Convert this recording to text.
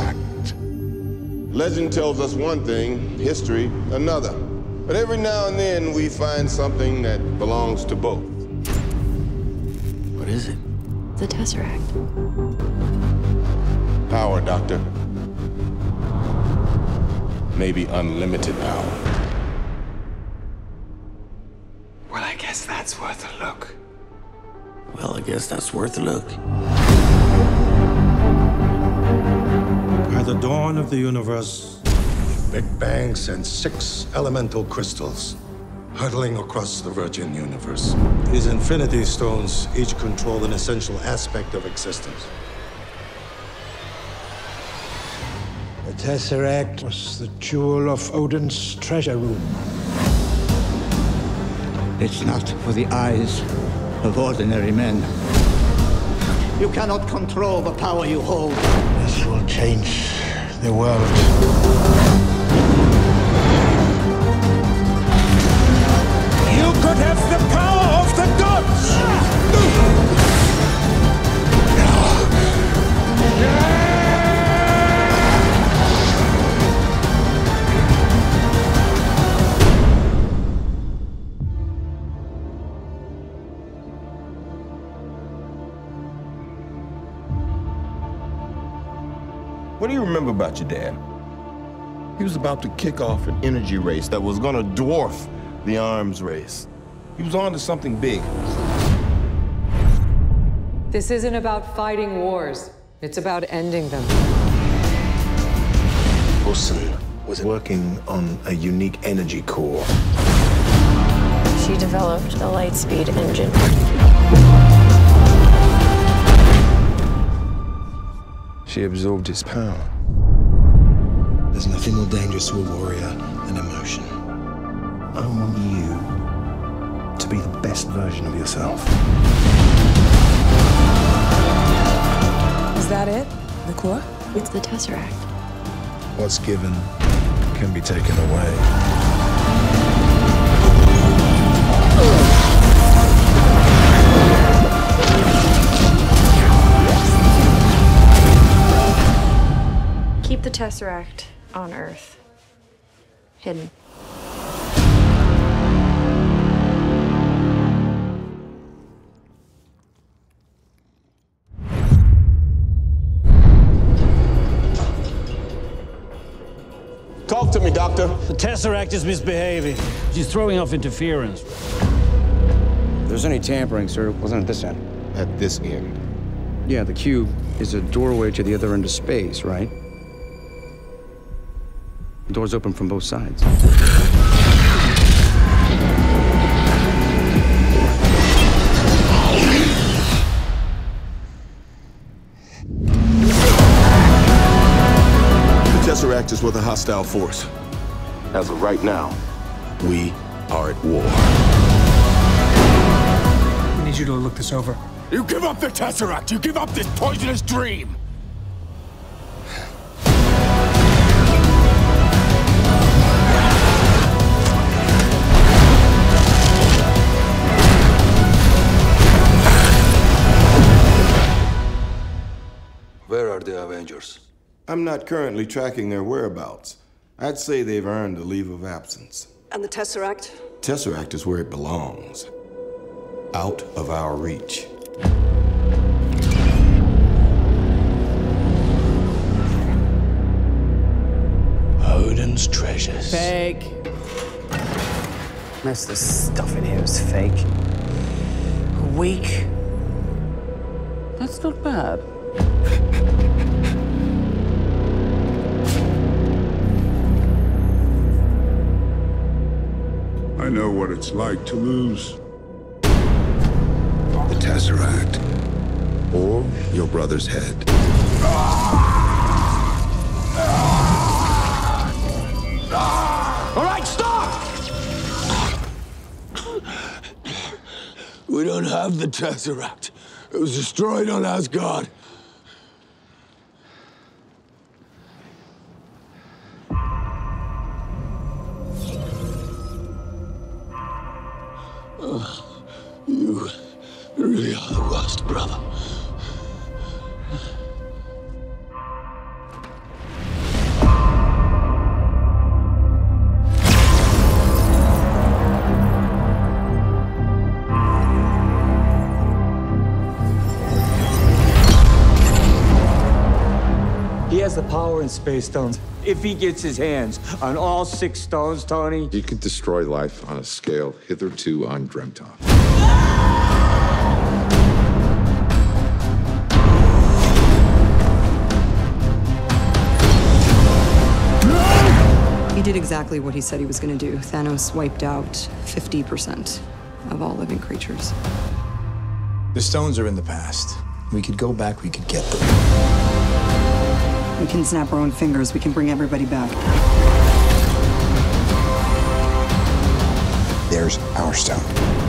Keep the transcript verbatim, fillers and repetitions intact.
Tesseract. Legend tells us one thing, history another. But every now and then we find something that belongs to both. What is it? The Tesseract. Power, Doctor. Maybe unlimited power. Well, I guess that's worth a look. Well, I guess that's worth a look. At the dawn of the universe, the Big Bang sent six elemental crystals hurtling across the virgin universe. These Infinity Stones each control an essential aspect of existence. The Tesseract was the jewel of Odin's treasure room. It's not for the eyes of ordinary men. You cannot control the power you hold. This will change the world. You could have the power of the gods! What do you remember about your dad? He was about to kick off an energy race that was gonna dwarf the arms race. He was on to something big. This isn't about fighting wars. It's about ending them. Olsen was working on a unique energy core. She developed a light speed engine. She absorbed its power. There's nothing more dangerous to a warrior than emotion. I want you to be the best version of yourself. Is that it? The core? It's the Tesseract. What's given can be taken away. Keep the Tesseract on Earth, hidden. Talk to me, Doctor. The Tesseract is misbehaving. She's throwing off interference. If there's any tampering, sir, wasn't at this end. At this end? Yeah, the cube is a doorway to the other end of space, right? The door's open from both sides. The Tesseract is with a hostile force. As of right now, we are at war. We need you to look this over. You give up the Tesseract! You give up this poisonous dream! Where are the Avengers? I'm not currently tracking their whereabouts. I'd say they've earned a leave of absence. And the Tesseract? Tesseract is where it belongs. Out of our reach. Odin's treasures. Fake. Most of the stuff in here is fake. Weak. That's not bad. I know what it's like to lose the Tesseract or your brother's head. All right, stop! We don't have the Tesseract. It was destroyed on Asgard. You really are the worst, brother. power in space stones. If he gets his hands on all six stones, Tony... He could destroy life on a scale hitherto undreamt of. He did exactly what he said he was going to do. Thanos wiped out fifty percent of all living creatures. The stones are in the past. We could go back, we could get them. We can snap our own fingers, we can bring everybody back. There's our stone.